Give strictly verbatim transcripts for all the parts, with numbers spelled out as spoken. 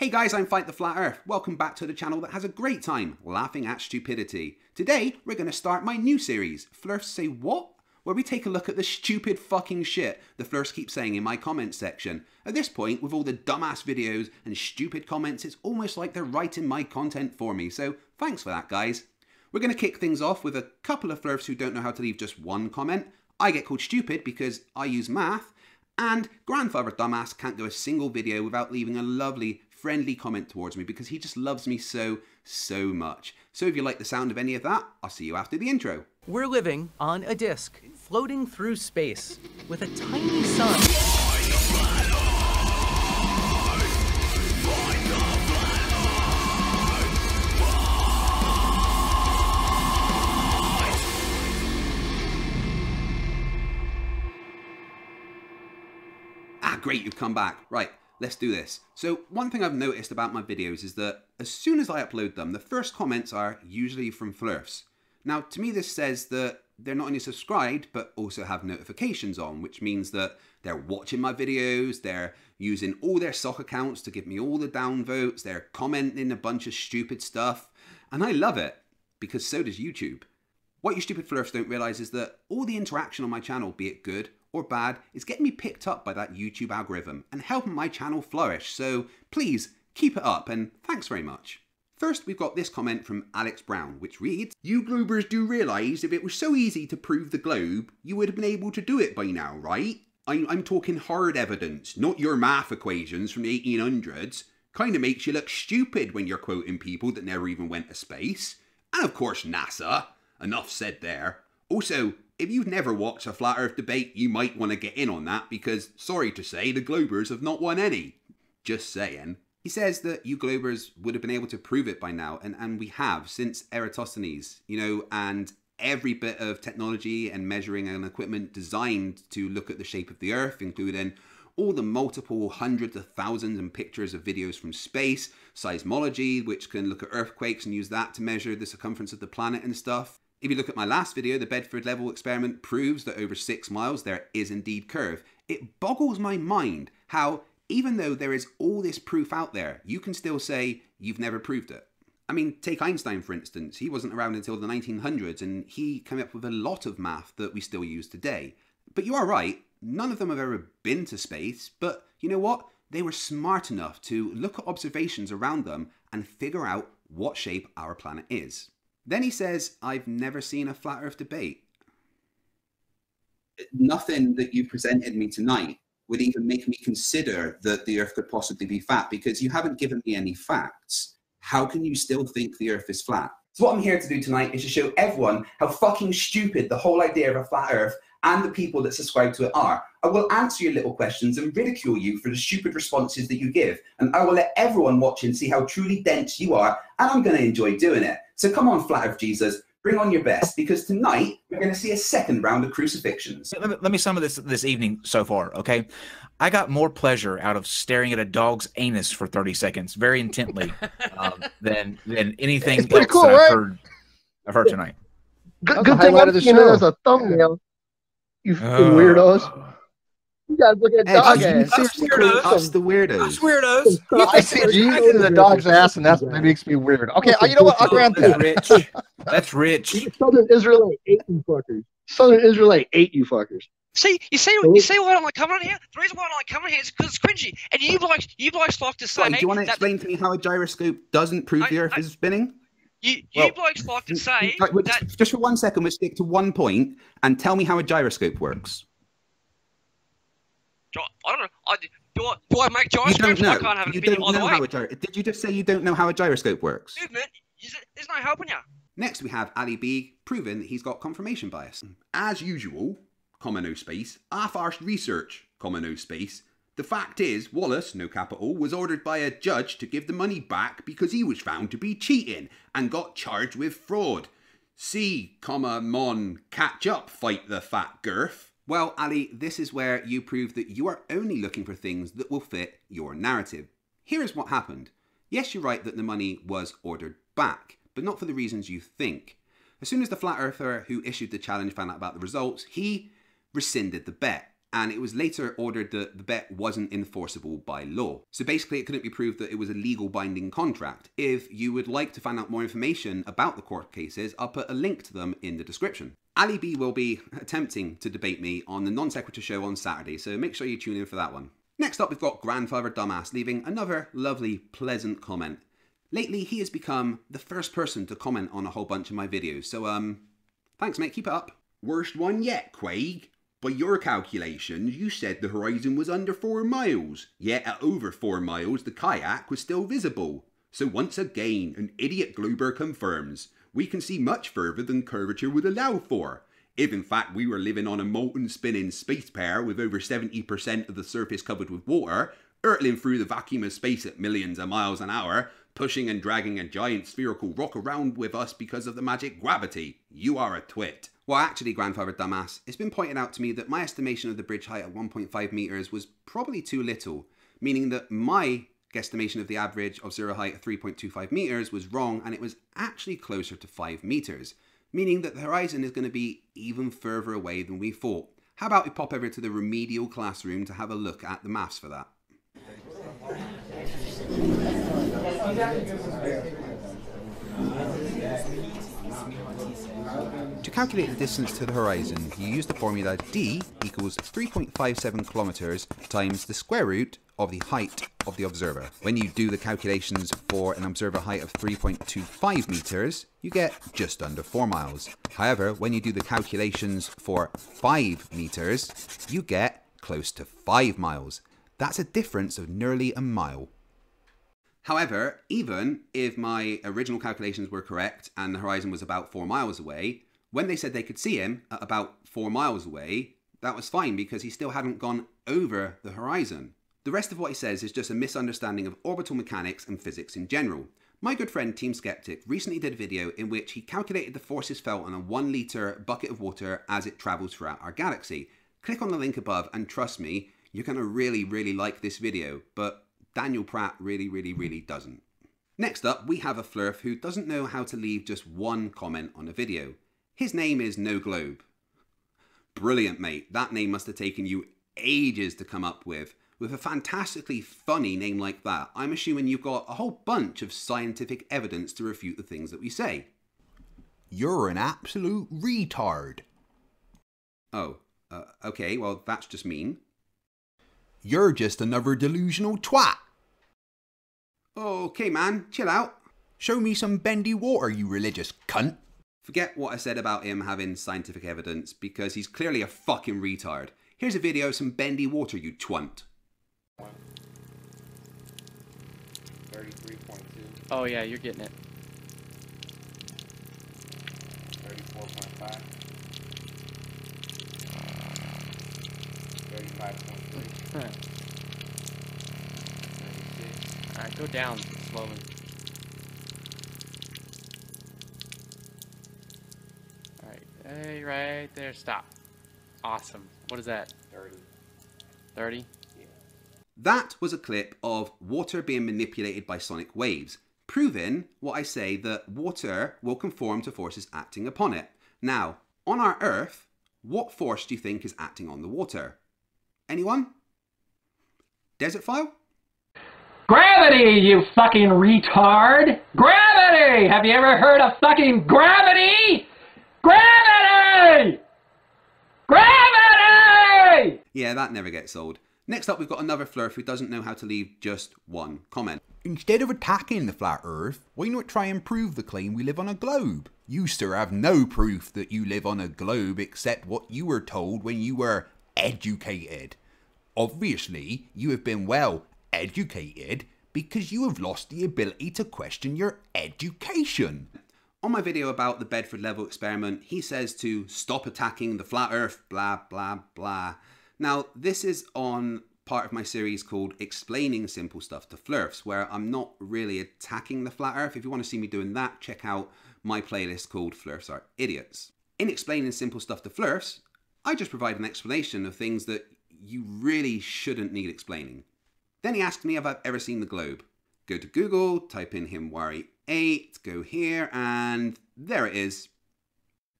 Hey guys, I'm Fight the Flat Earth. Welcome back to the channel that has a great time laughing at stupidity. Today, we're going to start my new series, Flerfs Say What? Where we take a look at the stupid fucking shit the Flerfs keep saying in my comments section. At this point, with all the dumbass videos and stupid comments, it's almost like they're writing my content for me, so thanks for that, guys. We're going to kick things off with a couple of Flerfs who don't know how to leave just one comment. I get called stupid because I use math, and Grandfather Dumbass can't go a single video without leaving a lovely friendly comment towards me because he just loves me so, so much. So if you like the sound of any of that, I'll see you after the intro. We're living on a disc, floating through space, with a tiny sun. Ah, great, you've come back. Right. Let's do this. So one thing I've noticed about my videos is that as soon as I upload them, the first comments are usually from Flerfs. Now, to me, this says that they're not only subscribed, but also have notifications on, which means that they're watching my videos, they're using all their sock accounts to give me all the downvotes, they're commenting a bunch of stupid stuff, and I love it, because so does YouTube. What you stupid Flerfs don't realize is that all the interaction on my channel, be it good or bad, is getting me picked up by that YouTube algorithm and helping my channel flourish, so please keep it up and thanks very much. First, we've got this comment from Alex Brown, which reads, "You Globers do realise if it was so easy to prove the globe, you would have been able to do it by now, right? I'm, I'm talking hard evidence, not your math equations from the eighteen hundreds. Kind of makes you look stupid when you're quoting people that never even went to space. And of course NASA, enough said there. Also, if you've never watched a Flat Earth debate, you might want to get in on that because, sorry to say, the Globers have not won any. Just saying." He says that you Globers would have been able to prove it by now, and, and we have, since Eratosthenes, you know, and every bit of technology and measuring and equipment designed to look at the shape of the Earth, including all the multiple hundreds of thousands and pictures of videos from space, seismology, which can look at earthquakes and use that to measure the circumference of the planet and stuff. If you look at my last video, the Bedford Level experiment proves that over six miles there is indeed curve. It boggles my mind how, even though there is all this proof out there, you can still say you've never proved it. I mean, take Einstein for instance. He wasn't around until the nineteen hundreds and he came up with a lot of math that we still use today. But you are right, none of them have ever been to space, but you know what? They were smart enough to look at observations around them and figure out what shape our planet is. Then he says, "I've never seen a Flat Earth debate. Nothing that you presented me tonight would even make me consider that the Earth could possibly be flat because you haven't given me any facts. How can you still think the Earth is flat?" So what I'm here to do tonight is to show everyone how fucking stupid the whole idea of a Flat Earth and the people that subscribe to it are. I will answer your little questions and ridicule you for the stupid responses that you give. And I will let everyone watch and see how truly dense you are, and I'm gonna enjoy doing it. So come on, Flat Earth Jesus, bring on your best, because tonight we're gonna see a second round of crucifixions. Let me, let me sum up this, this evening so far, okay? I got more pleasure out of staring at a dog's anus for thirty seconds, very intently, um, than, than anything else cool, that right? I've, heard, I've heard tonight. Good, good thing I'm seeing it as a thumbnail. You fucking weirdos. You guys look at dog ass. Us weirdos. Us the weirdos. Us weirdos. I see Jesus in the dog's ass, and that's what makes me weird. Okay, you know what? I'll grant that. That's rich. That's rich. Southern Israelite ate you fuckers. Southern Israelite ate you fuckers. See, you see, you see why I don't like coming on here? The reason why I don't like coming here is because it's cringy. And you blokes, you blokes like to say, hey, do you want to explain to me how a gyroscope doesn't prove the Earth is spinning? You, you well, blokes like to say that... Just for one second, we'll stick to one point and tell me how a gyroscope works. I don't know. I, do, I, do I make gyroscopes? I can't have an opinion either way. Did you just say you don't know how a gyroscope works? Movement. There's no helping you. Next, we have Ali B, proving that he's got confirmation bias. "As usual, comma no space, half-arsed research, comma no space. The fact is, Wallace, no capital, was ordered by a judge to give the money back because he was found to be cheating and got charged with fraud. See, comma, mon, catch up, fight the fat girth." Well, Ali, this is where you prove that you are only looking for things that will fit your narrative. Here is what happened. Yes, you're right that the money was ordered back, but not for the reasons you think. As soon as the flat earther who issued the challenge found out about the results, he rescinded the bet. and it was later ordered that the bet wasn't enforceable by law. So basically it couldn't be proved that it was a legal binding contract. If you would like to find out more information about the court cases, I'll put a link to them in the description. Ali B will be attempting to debate me on the non-sequitur show on Saturday, so make sure you tune in for that one. Next up, we've got Grandfather Dumbass leaving another lovely, pleasant comment. Lately, he has become the first person to comment on a whole bunch of my videos, so um, thanks mate, keep it up. Worst one yet, Quaig. By your calculations, you said the horizon was under four miles, yet at over four miles, the kayak was still visible. So once again, an idiot Gloober confirms, we can see much further than curvature would allow for. If in fact we were living on a molten spinning space pair with over seventy percent of the surface covered with water, hurtling through the vacuum of space at millions of miles an hour, pushing and dragging a giant spherical rock around with us because of the magic gravity, you are a twit. Well, actually, Grandfather Dumbass, it's been pointed out to me that my estimation of the bridge height at one point five meters was probably too little, meaning that my guesstimation of the average of zero height at three point two five meters was wrong, and it was actually closer to five meters, meaning that the horizon is going to be even further away than we thought. How about we pop over to the remedial classroom to have a look at the maths for that? To calculate the distance to the horizon, you use the formula D equals three point five seven kilometers times the square root of the height of the observer. When you do the calculations for an observer height of three point two five meters, you get just under four miles. However, when you do the calculations for five meters, you get close to five miles. That's a difference of nearly a mile. However, even if my original calculations were correct and the horizon was about four miles away, when they said they could see him at about four miles away, that was fine because he still hadn't gone over the horizon. The rest of what he says is just a misunderstanding of orbital mechanics and physics in general. My good friend Team Skeptic recently did a video in which he calculated the forces felt on a one litre bucket of water as it travels throughout our galaxy. Click on the link above and trust me, you're gonna really, really like this video, but Daniel Pratt really, really, really doesn't. Next up, we have a Flerf who doesn't know how to leave just one comment on a video. His name is No Globe. Brilliant, mate. That name must have taken you ages to come up with. With a fantastically funny name like that, I'm assuming you've got a whole bunch of scientific evidence to refute the things that we say. You're an absolute retard. Oh, uh, okay, well, that's just mean. You're just another delusional twat. Okay, man, chill out. Show me some bendy water, you religious cunt. Forget what I said about him having scientific evidence, because he's clearly a fucking retard. Here's a video of some bendy water, you twunt. thirty-three point two. Oh yeah, you're getting it. thirty-four point five. thirty-five point three. All right. Alright, go down slowly. Alright, hey, right there, stop. Awesome. What is that? thirty. thirty? Yeah. That was a clip of water being manipulated by sonic waves, proving what I say, that water will conform to forces acting upon it. Now, on our Earth, what force do you think is acting on the water? Anyone? Desert File? Gravity, you fucking retard! Gravity! Have you ever heard of fucking gravity? Gravity! Gravity! Yeah, that never gets old. Next up, we've got another Flerf who doesn't know how to leave just one comment. Instead of attacking the flat Earth, why not try and prove the claim we live on a globe? You, sir, have no proof that you live on a globe except what you were told when you were educated. Obviously, you have been well educated because you have lost the ability to question your education. On my video about the Bedford Level experiment, he says to stop attacking the flat Earth, blah, blah, blah. Now, this is on part of my series called Explaining Simple Stuff to Flerfs, where I'm not really attacking the flat Earth. If you want to see me doing that, check out my playlist called Flerfs Are Idiots. In Explaining Simple Stuff to Flerfs, I just provide an explanation of things that you really shouldn't need explaining. Then he asked me if I've ever seen the globe. Go to Google, type in Himwari eight, go here, and there it is.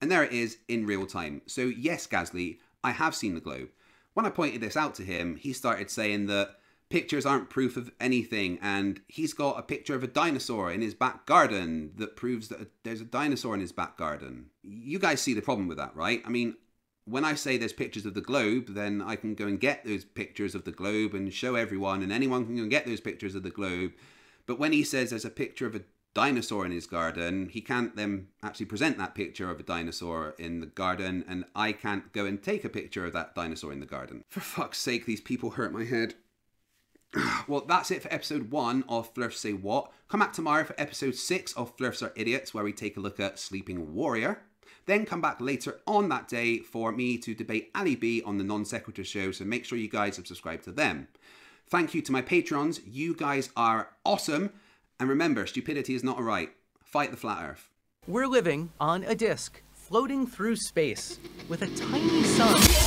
And there it is in real time. So yes, Gasly, I have seen the globe. When I pointed this out to him, he started saying that pictures aren't proof of anything, and he's got a picture of a dinosaur in his back garden that proves that there's a dinosaur in his back garden. You guys see the problem with that, right? I mean, when I say there's pictures of the globe, then I can go and get those pictures of the globe and show everyone, and anyone can go and get those pictures of the globe. But when he says there's a picture of a dinosaur in his garden, he can't then actually present that picture of a dinosaur in the garden, and I can't go and take a picture of that dinosaur in the garden. For fuck's sake, these people hurt my head. Well, that's it for episode one of Flerfs Say What? Come back tomorrow for episode six of Flerfs Are Idiots, where we take a look at Sleeping Warrior. Then come back later on that day for me to debate Ali B on the non-sequitur show, so make sure you guys have subscribed to them. Thank you to my patrons. You guys are awesome. And remember, stupidity is not a right. Fight the flat earth. We're living on a disc, floating through space, with a tiny sun.